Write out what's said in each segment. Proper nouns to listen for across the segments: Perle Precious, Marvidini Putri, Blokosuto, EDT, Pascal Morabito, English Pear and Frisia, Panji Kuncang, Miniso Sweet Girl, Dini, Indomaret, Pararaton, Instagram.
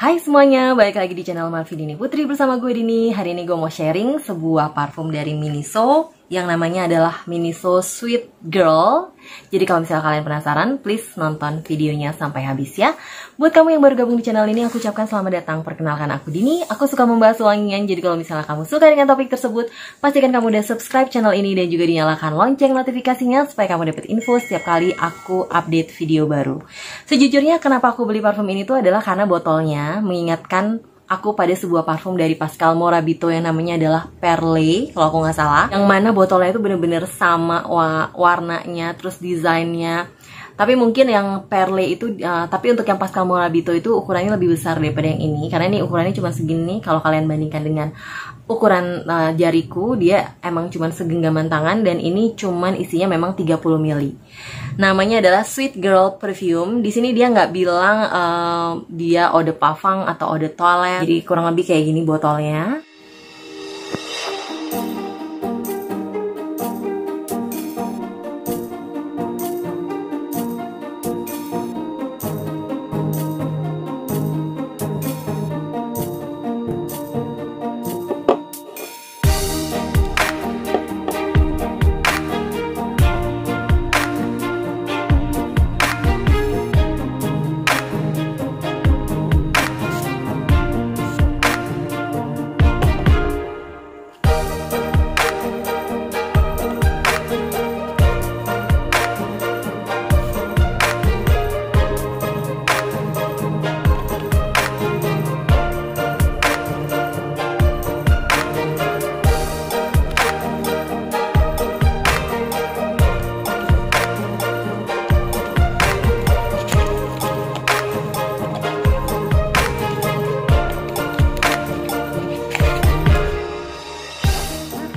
Hai semuanya, balik lagi di channel Marvidini Putri bersama gue Dini. Hari ini gue mau sharing sebuah parfum dari Miniso yang namanya adalah Miniso Sweet Girl. Jadi kalau misalnya kalian penasaran, please nonton videonya sampai habis ya. Buat kamu yang baru gabung di channel ini, aku ucapkan selamat datang. Perkenalkan, aku Dini, aku suka membahas wangian. Jadi kalau misalnya kamu suka dengan topik tersebut, pastikan kamu udah subscribe channel ini dan juga dinyalakan lonceng notifikasinya supaya kamu dapat info setiap kali aku update video baru. Sejujurnya kenapa aku beli parfum ini tuh adalah karena botolnya mengingatkan aku pada sebuah parfum dari Pascal Morabito yang namanya adalah Perle, kalau aku nggak salah. Yang mana botolnya itu bener-bener sama warnanya, terus desainnya. Tapi mungkin yang Perle itu, tapi untuk yang Pascal Morabito itu ukurannya lebih besar daripada yang ini. Karena ini ukurannya cuma segini, kalau kalian bandingkan dengan ukuran jariku, dia emang cuma segenggaman tangan. Dan ini cuma isinya memang 30 ml. Namanya adalah Sweet Girl Perfume. Di sini dia nggak bilang dia eau de parfum atau eau de toilette. Jadi kurang lebih kayak gini botolnya.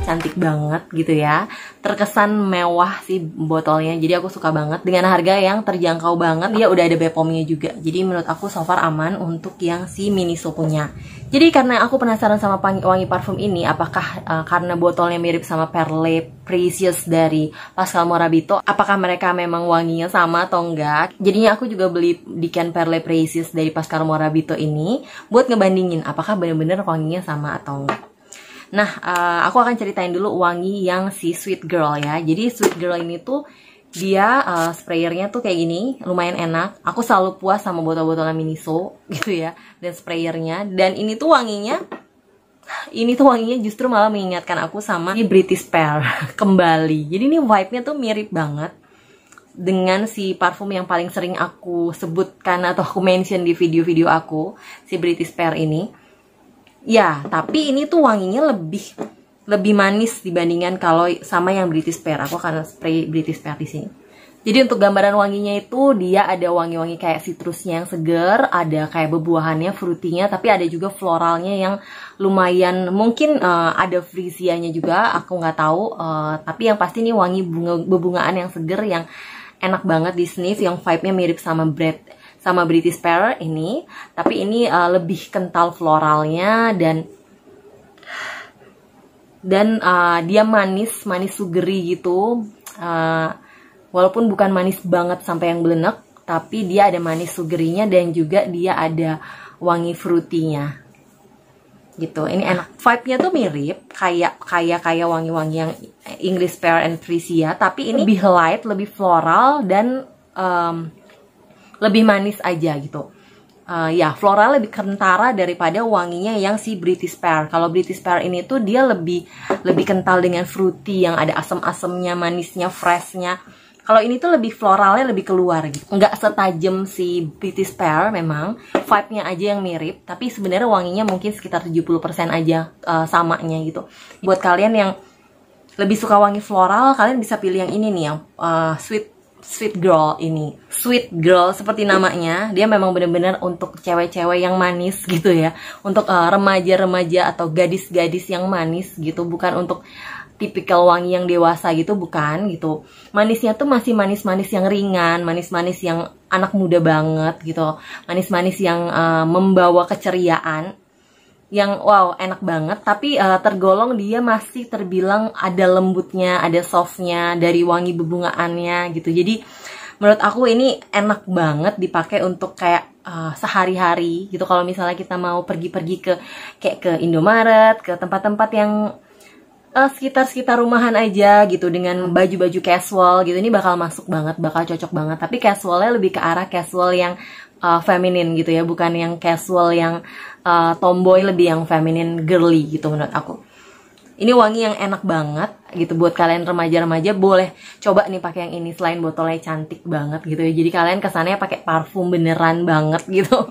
Cantik banget gitu ya, terkesan mewah sih botolnya. Jadi aku suka banget dengan harga yang terjangkau banget. Dia udah ada BPOM-nya juga. Jadi menurut aku so far aman untuk yang si Miniso punya. Jadi karena aku penasaran sama wangi parfum ini, apakah karena botolnya mirip sama Perle Precious dari Pascal Morabito, apakah mereka memang wanginya sama atau enggak. Jadinya aku juga beli decan Perle Precious dari Pascal Morabito ini buat ngebandingin apakah bener-bener wanginya sama atau enggak. Nah, aku akan ceritain dulu wangi yang si Sweet Girl ya. Jadi Sweet Girl ini tuh dia sprayernya tuh kayak gini, lumayan enak. Aku selalu puas sama botol-botolnya Miniso gitu ya, dan sprayernya. Dan ini tuh wanginya justru malah mengingatkan aku sama ini British Pear kembali. Jadi ini vibe-nya tuh mirip banget dengan si parfum yang paling sering aku sebutkan atau aku mention di video-video aku, si British Pear ini. Ya, tapi ini tuh wanginya lebih manis dibandingkan kalau sama yang British Pear. Aku akan spray British Pear di sini. Jadi untuk gambaran wanginya itu dia ada wangi-wangi kayak sitrusnya yang seger, ada kayak bebuahannya, fruitinya, tapi ada juga floralnya yang lumayan mungkin ada frisianya juga, aku nggak tahu. Tapi yang pasti ini wangi bebungaan yang seger, yang enak banget di sniff, yang vibe-nya mirip sama British Pear ini, tapi ini lebih kental floralnya dan dia manis sugeri gitu, walaupun bukan manis banget sampai yang belenek, tapi dia ada manis sugerinya dan juga dia ada wangi fruitinya gitu. Ini enak, vibe-nya tuh mirip kayak wangi-wangi yang English Pear and Frisia, tapi ini lebih light, lebih floral dan lebih manis aja gitu. Ya, floral lebih kentara daripada wanginya yang si British Pear. Kalau British Pear ini tuh dia lebih kental dengan fruity, yang ada asem-asemnya, manisnya, freshnya. Kalau ini tuh lebih floralnya lebih keluar gitu. Nggak setajam si British Pear memang, vibe-nya aja yang mirip, tapi sebenarnya wanginya mungkin sekitar 70% aja samanya gitu. Buat kalian yang lebih suka wangi floral, kalian bisa pilih yang ini nih, yang Sweet Girl ini. Sweet Girl seperti namanya, dia memang benar-benar untuk cewek-cewek yang manis gitu ya. Untuk remaja-remaja atau gadis-gadis yang manis gitu, bukan untuk tipikal wangi yang dewasa gitu, bukan gitu. Manisnya tuh masih manis-manis yang ringan, manis-manis yang anak muda banget gitu. Manis-manis yang membawa keceriaan. Yang wow, enak banget, tapi tergolong dia masih terbilang ada lembutnya, ada softnya dari wangi bebungaannya gitu. Jadi menurut aku ini enak banget dipakai untuk kayak sehari-hari gitu. Kalau misalnya kita mau pergi-pergi ke kayak ke Indomaret, ke tempat-tempat yang sekitar-sekitar rumahan aja gitu, dengan baju-baju casual gitu, ini bakal masuk banget, bakal cocok banget. Tapi casualnya lebih ke arah casual yang feminin gitu ya, bukan yang casual yang tomboy, lebih yang feminin girly gitu menurut aku. Ini wangi yang enak banget gitu, buat kalian remaja-remaja boleh coba nih pakai yang ini. Selain botolnya cantik banget gitu ya, jadi kalian kesannya pakai parfum beneran banget gitu.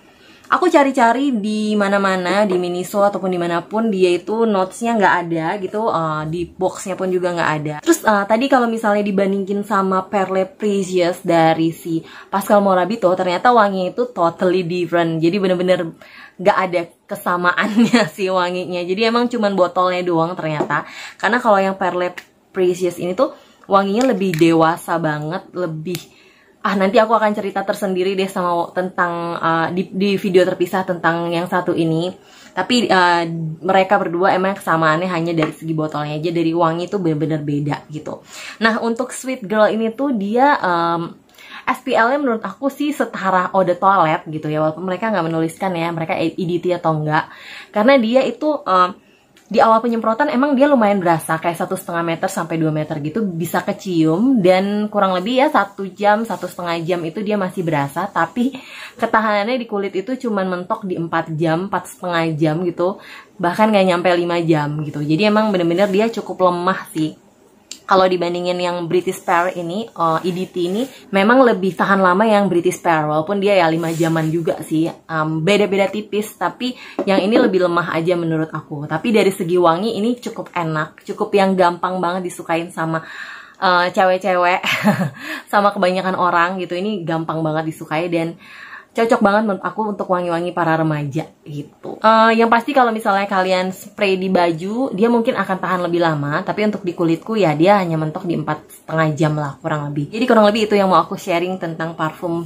Aku cari-cari di mana-mana, di Miniso ataupun dimanapun, dia itu notesnya nggak ada gitu, di boxnya pun juga nggak ada. Terus tadi kalau misalnya dibandingin sama Perle Precious dari si Pascal Morabito, ternyata wanginya itu totally different. Jadi bener-bener gak ada kesamaannya si wanginya. Jadi emang cuman botolnya doang ternyata. Karena kalau yang Perle Precious ini tuh wanginya lebih dewasa banget, lebih nanti aku akan cerita tersendiri deh sama tentang di video terpisah tentang yang satu ini. Tapi mereka berdua emang kesamaannya hanya dari segi botolnya aja, dari wangi tuh bener-bener beda gitu. Nah, untuk Sweet Girl ini tuh dia SPL-nya menurut aku sih setara eau de toilette gitu ya, walaupun mereka nggak menuliskan ya mereka EDT atau enggak. Karena dia itu di awal penyemprotan emang dia lumayan berasa, kayak 1,5 meter sampai 2 meter gitu bisa kecium, dan kurang lebih ya 1 jam, 1,5 jam itu dia masih berasa. Tapi ketahanannya di kulit itu cuman mentok di 4 jam, 4,5 jam gitu, bahkan nggak nyampe 5 jam gitu. Jadi emang bener-bener dia cukup lemah sih. Kalau dibandingin yang British Pear ini, EDT ini memang lebih tahan lama yang British Pear, walaupun dia ya 5 jaman juga sih. Beda-beda tipis, tapi yang ini lebih lemah aja menurut aku. Tapi dari segi wangi ini cukup enak, cukup yang gampang banget disukain sama cewek-cewek, sama kebanyakan orang gitu. Ini gampang banget disukai dan cocok banget menurut aku untuk wangi-wangi para remaja gitu. Yang pasti kalau misalnya kalian spray di baju, dia mungkin akan tahan lebih lama. Tapi untuk di kulitku ya dia hanya mentok di 4,5 jam lah kurang lebih. Jadi kurang lebih itu yang mau aku sharing tentang parfum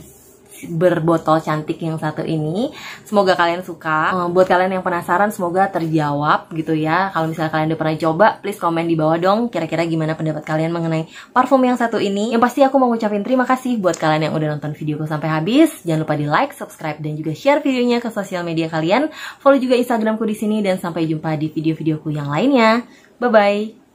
berbotol cantik yang satu ini. Semoga kalian suka. Buat kalian yang penasaran semoga terjawab gitu ya. Kalau misalnya kalian udah pernah coba, please komen di bawah dong kira-kira gimana pendapat kalian mengenai parfum yang satu ini. Yang pasti aku mau ngucapin terima kasih buat kalian yang udah nonton videoku sampai habis. Jangan lupa di like, subscribe, dan juga share videonya ke sosial media kalian. Follow juga Instagramku di sini, dan sampai jumpa di video-videoku yang lainnya. Bye-bye.